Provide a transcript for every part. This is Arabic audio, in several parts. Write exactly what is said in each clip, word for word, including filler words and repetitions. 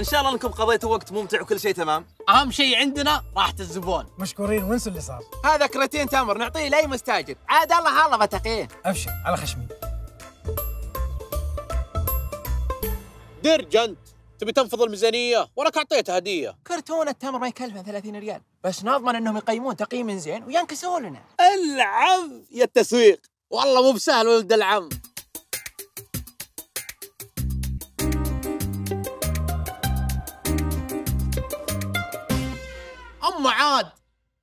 ان شاء الله انكم قضيتوا وقت ممتع وكل شيء تمام. اهم شيء عندنا راحه الزبون. مشكورين. وانسوا اللي صار. هذا كرتين تمر نعطيه لاي مستاجر. عاد الله الله فتقيه. ابشر على خشمي. درج انت تبي تنفض الميزانيه، وراك اعطيته هديه. كرتون التمر ما يكلفه ثلاثين ريال، بس نضمن انهم يقيمون تقييم زين وينكسوا لنا. العم يا التسويق، والله مو بسهل ولد العم. أما عاد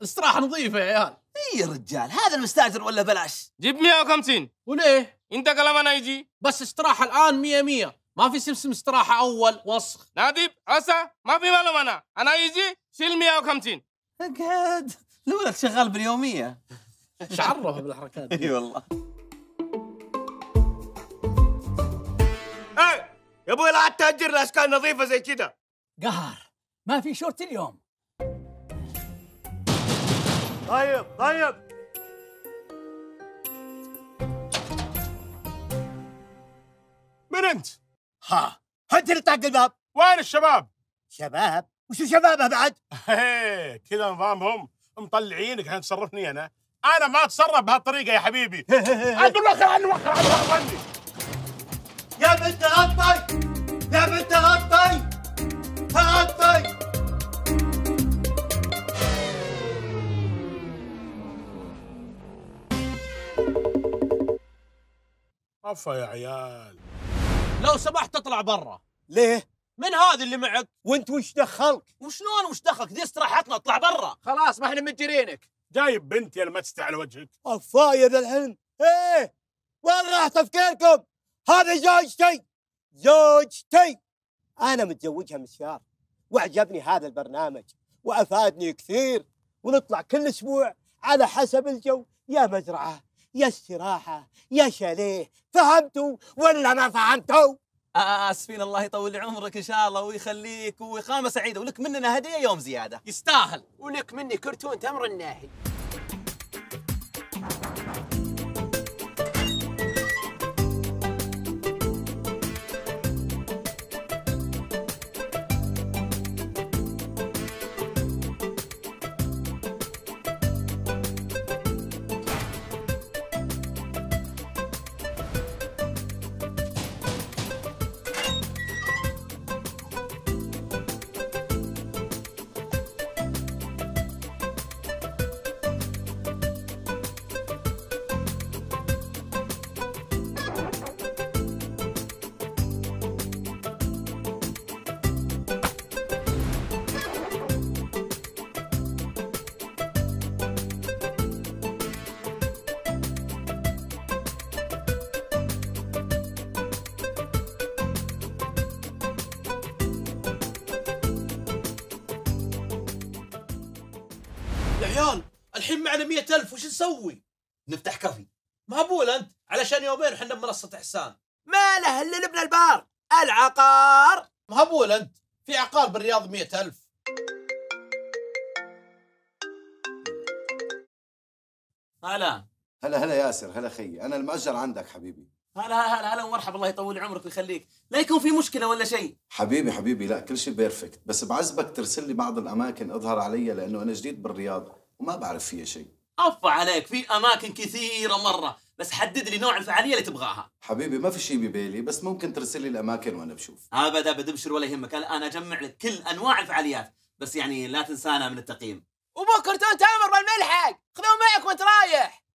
استراحة نظيفة يا عيال. إي يا رجال، هذا المستاجر ولا بلاش. جيب مية وخمسين. وليه؟ أنت كلامنا يجي. بس استراحة الآن مية مية، ما في سمسم استراحة أول وسخ. نادب هسه ما في مالهم أنا، أنا يجي شيل مية وخمسين. اقعد، لولا شغال باليومية. ايش عرفه بالحركات دي؟ إي والله. إيه يا أبوي، لا عاد تأجر لأشكال نظيفة زي كذا. قهر، ما في شورت اليوم. طيب طيب من انت؟ ها انت اللي طق الباب. وين الشباب؟ شباب؟ وشو شبابه بعد؟ ايه كذا نظامهم، مطلعينك عشان تصرفني انا؟ انا ما اتصرف بهالطريقه يا حبيبي. عاد وخر عني وخر عني يا بنت غطي، يا بنت غطي غطي. عفا يا عيال، لو سمحت اطلع برا. ليه؟ من هذا اللي معك؟ وانت وش دخلك؟ وشلون وش دخلك؟ دي استراحتنا، اطلع برا. خلاص ما احنا متجرينك. جايب بنتي المستة على وجهك. عفا يا ذا الحلم، ايه وين راح تفكيركم؟ هذا زوجتي، زوجتي انا متزوجها مسيار، واعجبني هذا البرنامج وافادني كثير، ونطلع كل اسبوع على حسب الجو، يا مزرعه يا استراحة يا شاليه. فهمتوا ولا ما فهمتوا؟ آسفين. الله يطول عمرك إن شاء الله ويخليك، وإقامة سعيدة، ولك مننا هدية يوم زيادة. يستاهل. ولك مني كرتون تمر الناهي. الحين معنا مئة ألف، وش نسوي؟ نفتح كافي. مهبول أنت، علشان يومين وحنا بمنصة إحسان. ما له إلا نبنى البار، العقار. مهبول أنت، في عقار بالرياض مئة ألف. هلا هلا هلا ياسر، هلا خيي، أنا المأجر عندك حبيبي. هلا هلا هلا ومرحبا، الله يطول عمرك ويخليك، لا يكون في مشكلة ولا شيء. حبيبي حبيبي، لا كل شيء بيرفكت، بس بعزبك ترسل لي بعض الأماكن أظهر علي، لأنه أنا جديد بالرياض وما بعرف فيها شيء. عفا عليك، في اماكن كثيره مره، بس حدد لي نوع الفعاليه اللي تبغاها. حبيبي ما في شيء ببالي، بس ممكن ترسل لي الاماكن وانا بشوف. ابد ابد ابشر ولا يهمك، انا اجمع لك كل انواع الفعاليات، بس يعني لا تنسانا من التقييم. وبو كرتون تامر بالملحق، خذوه معك وانت رايح.